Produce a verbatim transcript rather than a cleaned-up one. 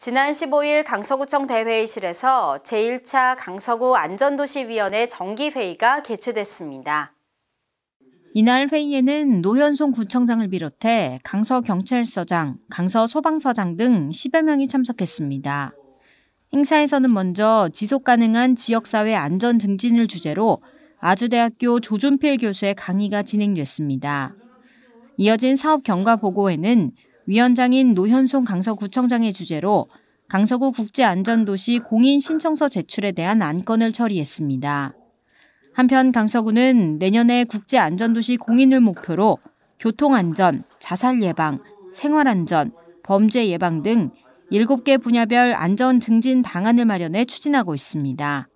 지난 십오 일 강서구청 대회의실에서 제일 차 강서구 안전도시위원회 정기회의가 개최됐습니다. 이날 회의에는 노현송 구청장을 비롯해 강서경찰서장, 강서소방서장 등 십여 명이 참석했습니다. 행사에서는 먼저 지속가능한 지역사회 안전 증진을 주제로 아주대학교 조준필 교수의 강의가 진행됐습니다. 이어진 사업 경과 보고에는 위원장인 노현송 강서구청장의 주재로 강서구 국제안전도시 공인신청서 제출에 대한 안건을 처리했습니다. 한편 강서구는 내년에 국제안전도시 공인을 목표로 교통안전, 자살예방, 생활안전, 범죄예방 등 일곱 개 분야별 안전 증진 방안을 마련해 추진하고 있습니다.